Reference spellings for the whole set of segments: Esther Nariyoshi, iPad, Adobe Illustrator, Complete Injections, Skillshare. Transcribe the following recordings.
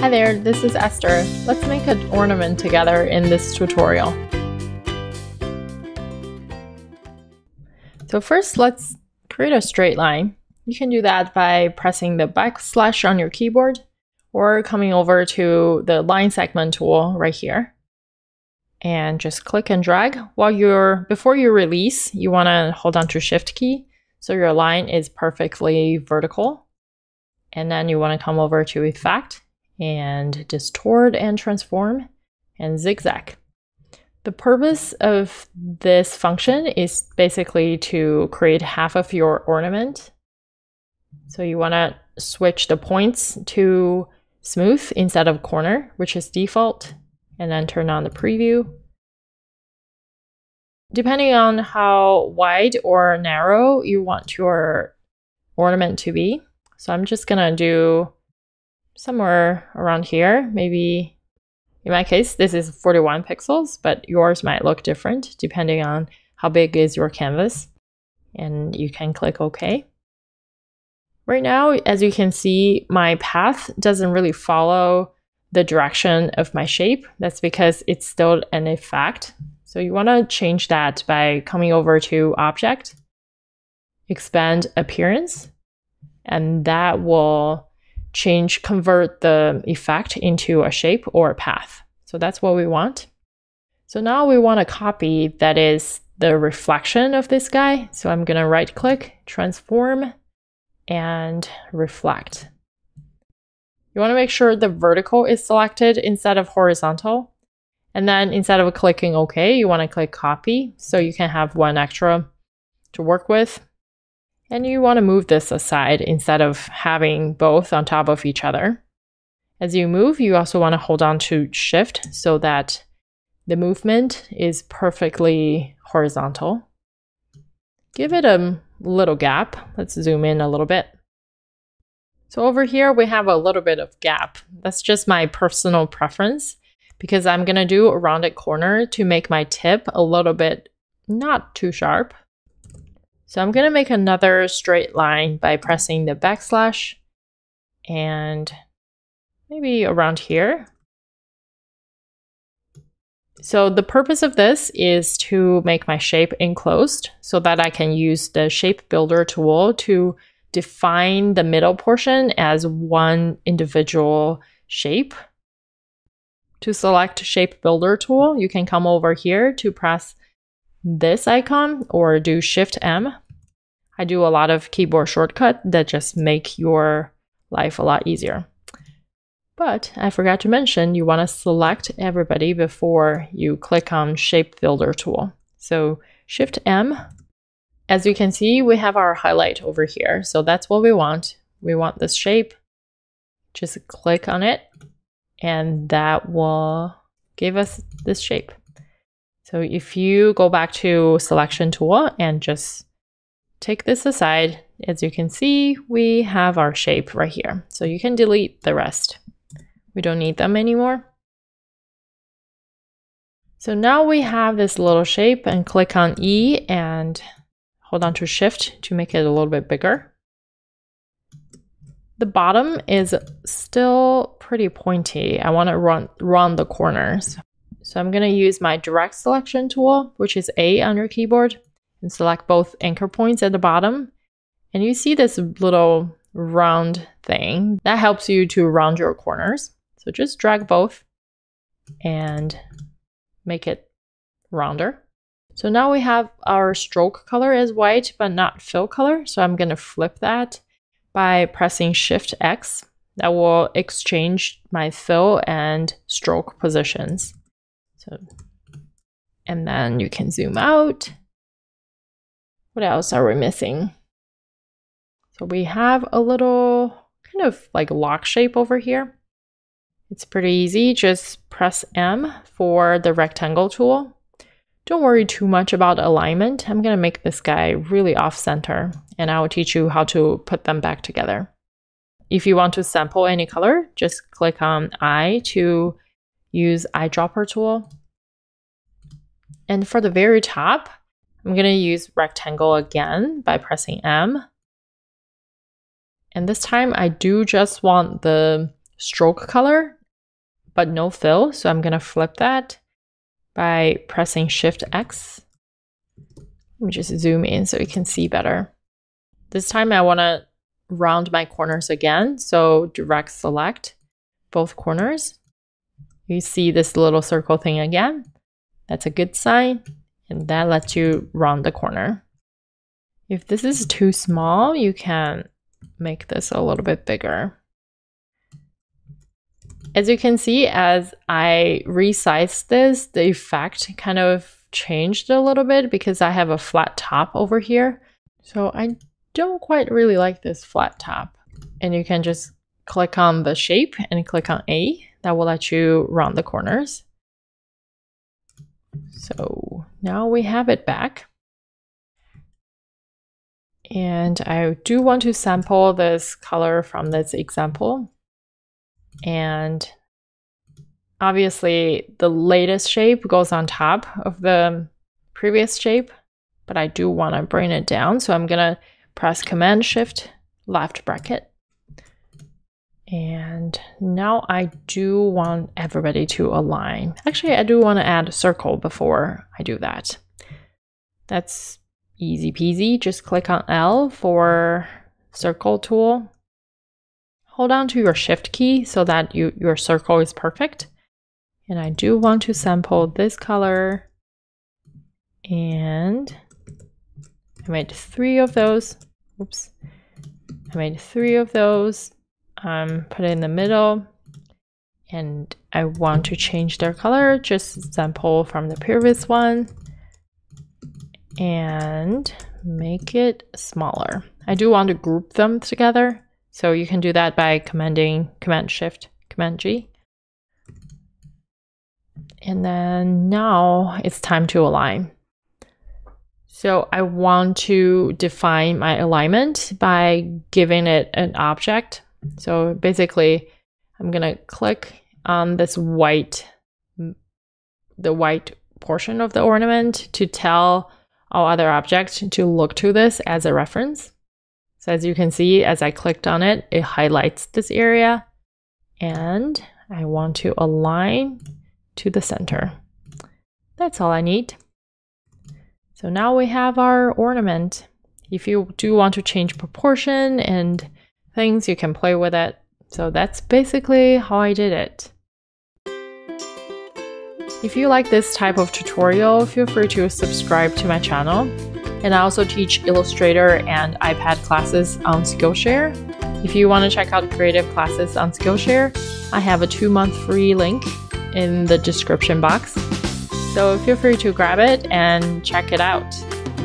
Hi there, this is Esther. Let's make an ornament together in this tutorial. So first, let's create a straight line. You can do that by pressing the backslash on your keyboard or coming over to the line segment tool right here. And just click and drag. Before you release, you want to hold on to Shift key so your line is perfectly vertical. And then you want to come over to Effect and distort and transform and zigzag. The purpose of this function is basically to create half of your ornament. So you want to switch the points to smooth instead of corner, which is default, and then turn on the preview. Depending on how wide or narrow you want your ornament to be. So I'm just gonna do somewhere around here, maybe in my case, this is 41 pixels, but yours might look different depending on how big is your canvas. And you can click OK. Right now, as you can see, my path doesn't really follow the direction of my shape. That's because it's still an effect. So you want to change that by coming over to Object, Expand Appearance, and that will convert the effect into a shape or a path. So that's what we want. So now we want a copy that is the reflection of this guy. So I'm gonna right click, transform, and reflect. You wanna make sure the vertical is selected instead of horizontal. And then instead of clicking OK, you wanna click copy so you can have one extra to work with. And you want to move this aside instead of having both on top of each other. As you move, you also want to hold on to Shift so that the movement is perfectly horizontal. Give it a little gap. Let's zoom in a little bit. So over here, we have a little bit of gap. That's just my personal preference because I'm going to do a rounded corner to make my tip a little bit not too sharp. So I'm going to make another straight line by pressing the backslash and maybe around here. So the purpose of this is to make my shape enclosed so that I can use the shape builder tool to define the middle portion as one individual shape. To select shape builder tool, you can come over here to press this icon or do Shift M. I do a lot of keyboard shortcuts that just make your life a lot easier. But I forgot to mention you want to select everybody before you click on Shape Builder tool. So Shift M. As you can see, we have our highlight over here. So that's what we want. We want this shape. Just click on it and that will give us this shape. So if you go back to selection tool and just take this aside, as you can see, we have our shape right here. So you can delete the rest. We don't need them anymore. So now we have this little shape and click on E and hold on to Shift to make it a little bit bigger. The bottom is still pretty pointy. I want to round the corners. So I'm going to use my direct selection tool, which is A on your keyboard, and select both anchor points at the bottom. And you see this little round thing that helps you to round your corners. So just drag both and make it rounder. So now we have our stroke color as white, but not fill color. So I'm going to flip that by pressing Shift X. That will exchange my fill and stroke positions. So, and then you can zoom out. What else are we missing? So we have a little kind of like lock shape over here. It's pretty easy. Just press M for the rectangle tool. Don't worry too much about alignment. I'm going to make this guy really off center and I will teach you how to put them back together. If you want to sample any color, just click on I to use eyedropper tool. And for the very top, I'm going to use rectangle again by pressing M. And this time I do just want the stroke color, but no fill. So I'm going to flip that by pressing Shift X. Let me just zoom in so you can see better. This time I want to round my corners again. So direct select both corners. You see this little circle thing again. That's a good sign. And that lets you round the corner. If this is too small, you can make this a little bit bigger. As you can see, as I resized this, the effect kind of changed a little bit because I have a flat top over here. So I don't quite really like this flat top. And you can just click on the shape and click on A. That will let you round the corners. So now we have it back. And I do want to sample this color from this example. And obviously the latest shape goes on top of the previous shape, but I do want to bring it down. So I'm going to press Command Shift left bracket. And now I do want everybody to align. Actually, I do want to add a circle before I do that. That's easy peasy. Just click on L for circle tool. Hold on to your Shift key so that your circle is perfect. And I do want to sample this color. And I made three of those. Oops. I made three of those. Put it in the middle. And I want to change their color. Just sample from the previous one. And make it smaller. I do want to group them together. So you can do that by Command Shift, Command G. And then now it's time to align. So I want to define my alignment by giving it an object. So basically I'm going to click on this the white portion of the ornament to tell all other objects to look to this as a reference. So as you can see, as I clicked on it, it highlights this area, and I want to align to the center. That's all I need. So now we have our ornament. If you do want to change proportion and things, you can play with it. So that's basically how I did it. If you like this type of tutorial, feel free to subscribe to my channel. And I also teach Illustrator and iPad classes on Skillshare. If you want to check out creative classes on Skillshare, I have a 2-month free link in the description box. So feel free to grab it and check it out.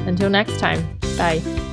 Until next time, bye.